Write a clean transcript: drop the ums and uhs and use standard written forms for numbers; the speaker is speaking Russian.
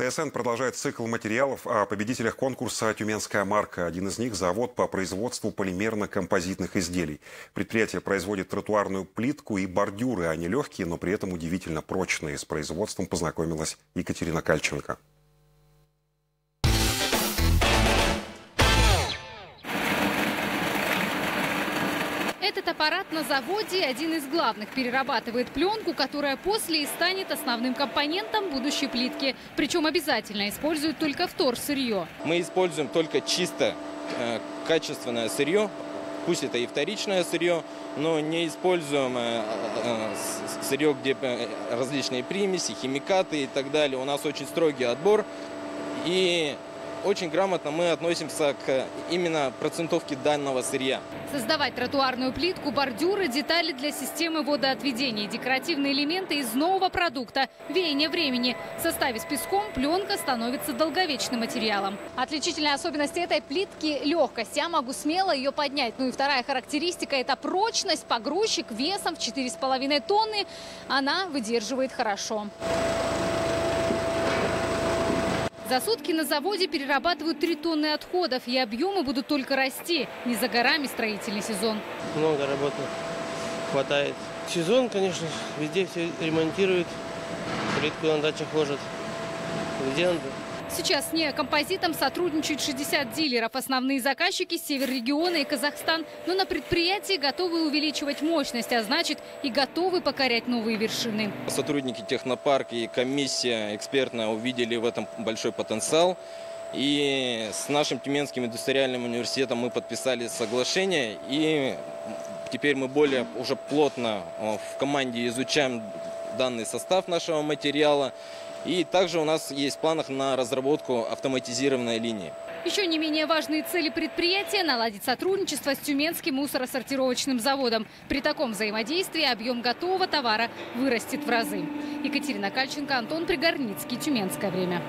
ТСН продолжает цикл материалов о победителях конкурса «Тюменская марка». Один из них – завод по производству полимерно-композитных изделий. Предприятие производит тротуарную плитку и бордюры. Они легкие, но при этом удивительно прочные. С производством познакомилась Екатерина Кальченко. Этот аппарат на заводе один из главных. Перерабатывает пленку, которая после и станет основным компонентом будущей плитки. Причем обязательно используют только вторсырье. Мы используем только чисто качественное сырье. Пусть это и вторичное сырье, но не используем сырье, где различные примеси, химикаты и так далее. У нас очень строгий отбор. И очень грамотно мы относимся к именно процентовке данного сырья. Создавать тротуарную плитку, бордюры, детали для системы водоотведения, декоративные элементы из нового продукта, веяние времени. В составе с песком пленка становится долговечным материалом. Отличительная особенность этой плитки – легкость. Я могу смело ее поднять. Ну и вторая характеристика – это прочность. Погрузчик весом в 4,5 тонны. Она выдерживает хорошо. За сутки на заводе перерабатывают 3 тонны отходов, и объемы будут только расти. Не за горами строительный сезон. Много работы хватает. Сезон, конечно, везде все ремонтируют, плитку на дачах ложат. Где он? Сейчас с неокомпозитом сотрудничают 60 дилеров. Основные заказчики – север региона и Казахстан. Но на предприятии готовы увеличивать мощность, а значит и готовы покорять новые вершины. Сотрудники технопарка и комиссия экспертная увидели в этом большой потенциал. И с нашим Тюменским индустриальным университетом мы подписали соглашение. И теперь мы более уже плотно в команде изучаем данный состав нашего материала. И также у нас есть в планах на разработку автоматизированной линии. Еще не менее важные цели предприятия – наладить сотрудничество с Тюменским мусоросортировочным заводом. При таком взаимодействии объем готового товара вырастет в разы. Екатерина Кальченко, Антон Пригорницкий, «Тюменское время».